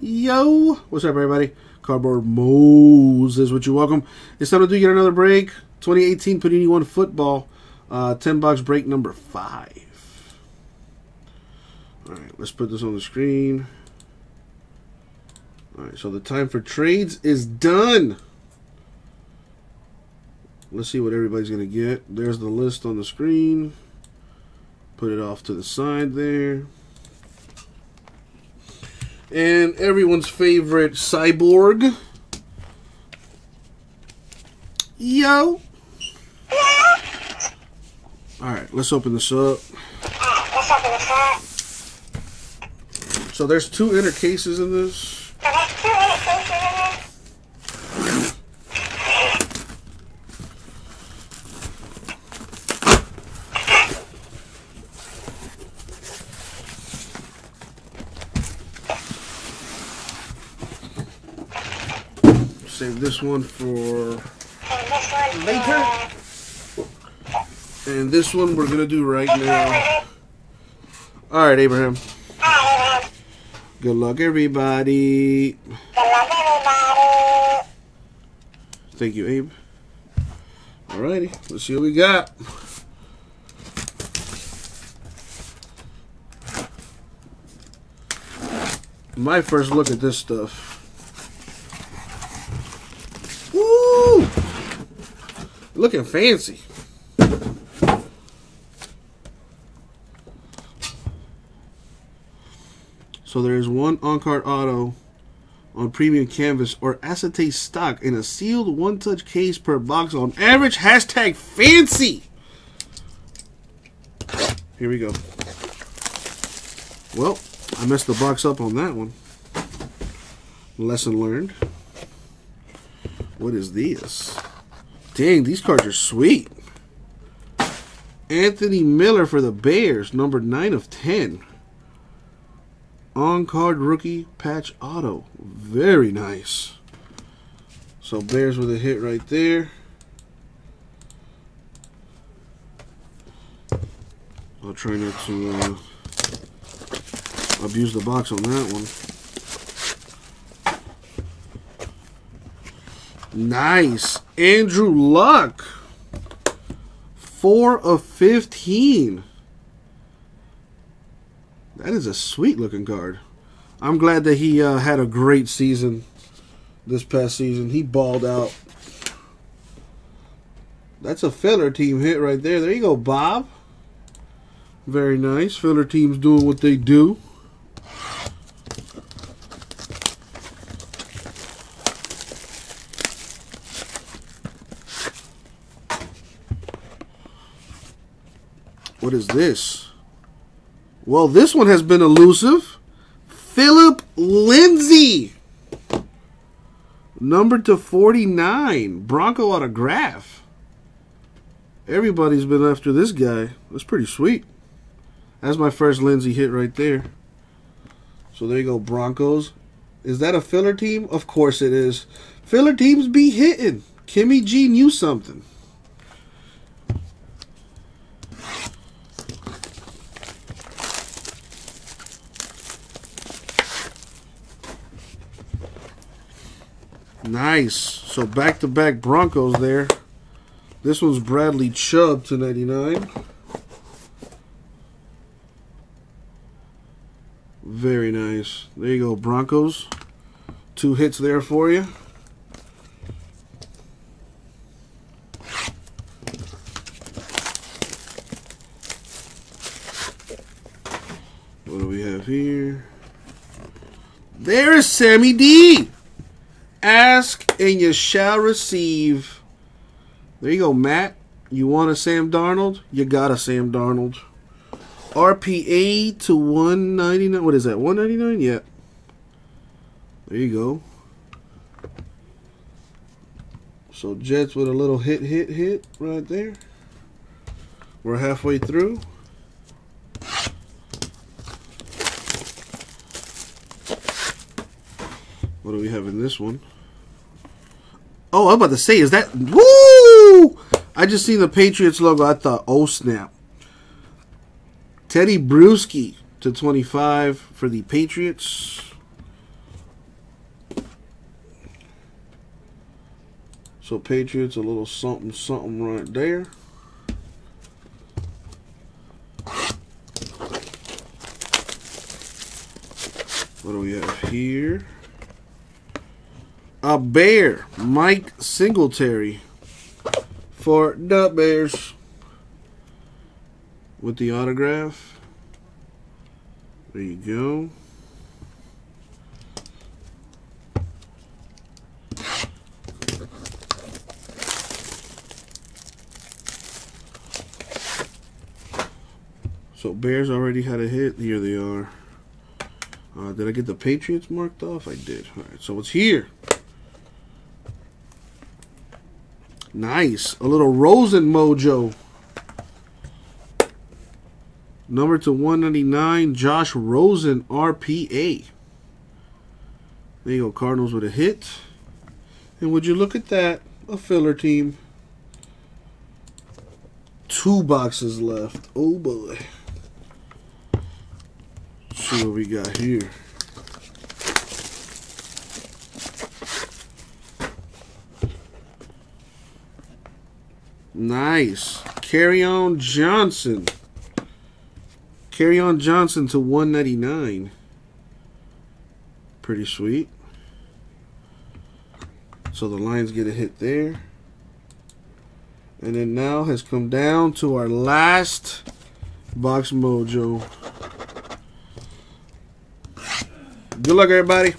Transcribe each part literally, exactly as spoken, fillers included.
Yo, what's up, everybody? Cardboard Moses, would you welcome? It's time to do yet another break. twenty eighteen Panini One Football, uh, ten box break number five. All right, let's put this on the screen. All right, so the time for trades is done. Let's see what everybody's gonna get. There's the list on the screen. Put it off to the side there. And everyone's favorite cyborg. Yo. Alright, let's open this up. So there's two inner cases in this. Save this one for later. And this one we're going to do right now. All right, Abraham. Good luck, everybody. Good luck, everybody. Thank you, Abe. All righty. Let's see what we got. My first look at this stuff. Woo! Looking fancy. So there's one on-card auto on premium canvas or acetate stock in a sealed one-touch case per box on average. Hashtag fancy. Here we go. Well, I messed the box up on that one. Lesson learned. What is this? Dang, these cards are sweet. Anthony Miller for the Bears, number nine of ten. On-card rookie patch auto. Very nice. So Bears with a hit right there. I'll try not to uh, abuse the box on that one. Nice. Andrew Luck. four of fifteen. That is a sweet looking card. I'm glad that he uh, had a great season this past season. He balled out. That's a filler team hit right there. There you go, Bob. Very nice. Filler team's doing what they do. What is this? Well, this one has been elusive. Phillip Lindsay. Number two forty-nine. Bronco autograph. Everybody's been after this guy. That's pretty sweet. That's my first Lindsay hit right there. So there you go, Broncos. Is that a filler team? Of course it is. Filler teams be hitting. Kimmy G knew something. Nice. So back-to-back Broncos there. This one's Bradley Chubb two ninety-nine. Very nice. There you go, Broncos. Two hits there for you. What do we have here? There is Sammy D. Ask and you shall receive. There you go, Matt. You want a Sam Darnold? You got a Sam Darnold. R P A to one ninety-nine. What is that? one ninety-nine? Yeah. There you go. So Jets with a little hit, hit, hit right there. We're halfway through. What do we have in this one? Oh, I'm about to say, is that... Woo! I just seen the Patriots logo. I thought, oh, snap. Tedy Bruschi to twenty-five for the Patriots. So Patriots, a little something, something right there. What do we have here? A Bear, Mike Singletary for the Bears with the autograph. There you go. So Bears already had a hit. Here they are. Uh, did I get the Patriots marked off? I did. All right, so it's here. Nice. A little Rosen mojo. Number to one ninety-nine, Josh Rosen, R P A. There you go, Cardinals with a hit. And would you look at that, a filler team. Two boxes left. Oh, boy. Let's see what we got here. Nice. Kerryon Johnson. Kerryon Johnson to one ninety-nine. Pretty sweet. So the Lions get a hit there. And it now has come down to our last box mojo. Good luck, everybody.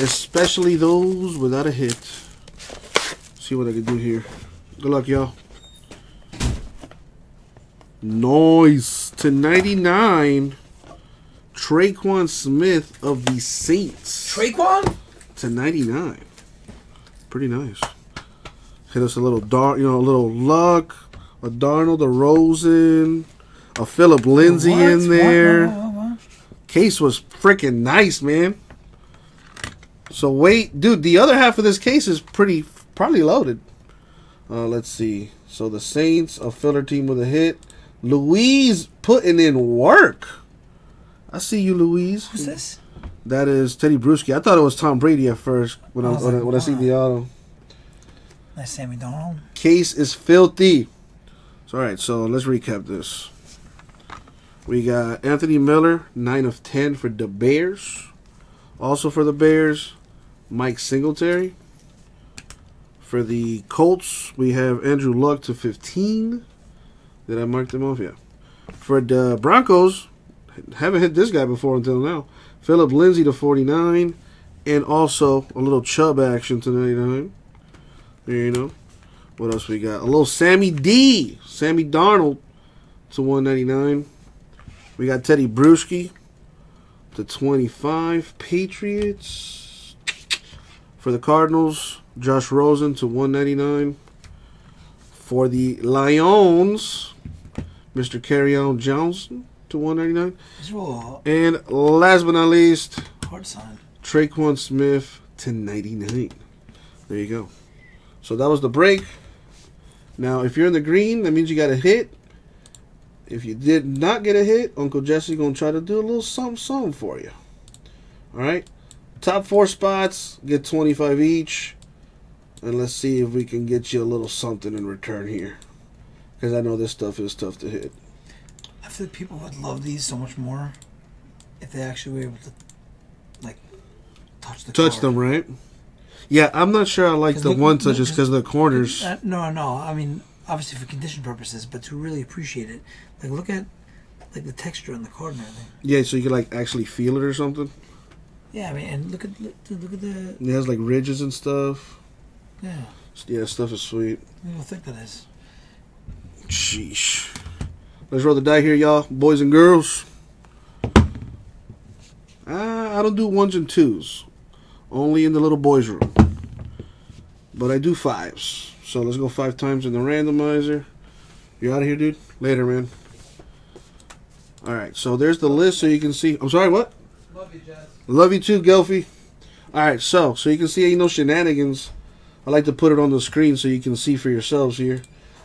Especially those without a hit. See what I can do here. Good luck, y'all. Nice. To ninety-nine, Tre'Quan Smith of the Saints. Tre'Quan? To ninety-nine. Pretty nice. Hit us a little Dar, you know, a little Luck, a Darnold, a Rosen, a Phillip Lindsay what? in there. What? What? What? What? Case was freaking nice, man. So wait, dude, the other half of this case is pretty probably loaded. Uh, let's see. So the Saints, a filler team with a hit. Louise putting in work. I see you, Louise. Who's this? That is Tedy Bruschi. I thought it was Tom Brady at first when I, I when, like, when wow. I see the auto. That's Sammy Darnold. Case is filthy. So, all right, so let's recap this. We got Anthony Miller, nine of ten for the Bears. Also for the Bears, Mike Singletary. For the Colts, we have Andrew Luck to fifteen. Did I mark them off? Yeah. For the Broncos, haven't hit this guy before until now. Phillip Lindsay to forty-nine. And also a little Chubb action to ninety-nine. There you know. What else we got? A little Sammy D. Sammy Darnold to one ninety-nine. We got Tedy Bruschi to twenty-five. Patriots. For the Cardinals, Josh Rosen to one ninety-nine. For the Lions, Mister Kerryon Johnson to one ninety-nine. And last but not least, hard sign, Tre'Quan Smith to ninety-nine. There you go. So that was the break. Now, if you're in the green, that means you got a hit. If you did not get a hit, Uncle Jesse's going to try to do a little something, something for you. All right? Top four spots, get twenty-five each. And let's see if we can get you a little something in return here. Because I know this stuff is tough to hit. I feel like people would love these so much more if they actually were able to, like, touch the Touch card. them, right? Yeah, I'm not sure I like the look, one touches because of the corners. Uh, no, no. I mean, obviously for condition purposes, but to really appreciate it. Like, look at, like, the texture on the card and everything. Yeah, so you could, like, actually feel it or something? Yeah, I mean, and look at, look, look at the... It has, like, ridges and stuff. Yeah. Yeah, stuff is sweet. I don't think that is. Sheesh. Let's roll the die here, y'all, boys and girls. Ah, I don't do ones and twos. Only in the little boys' room. But I do fives. So let's go five times in the randomizer. You're out of here, dude. Later, man. All right, so there's the list so you can see. I'm sorry, what? Love you, Jess. Love you too, Gelfie. All right, so, so you can see ain't no shenanigans. I like to put it on the screen so you can see for yourselves here.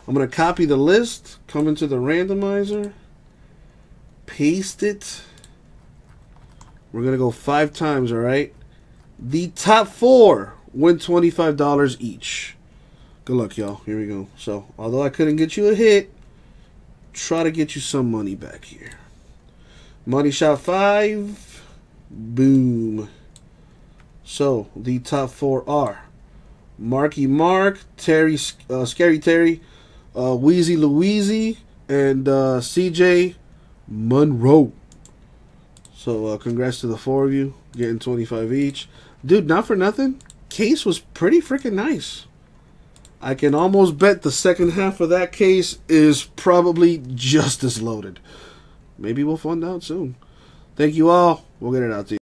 I'm going to copy the list, come into the randomizer, paste it. We're going to go five times, all right? The top four win twenty-five dollars each. Good luck, y'all. Here we go. So, although I couldn't get you a hit, try to get you some money back here. Money shot five. Boom. So, the top four are Marky Mark, Terry, uh, Scary Terry, uh, Wheezy Louizy, and uh, C J Monroe. So, uh, congrats to the four of you. Getting twenty-five each. Dude, not for nothing, case was pretty freaking nice. I can almost bet the second half of that case is probably just as loaded. Maybe we'll find out soon. Thank you all. We'll get it out to you.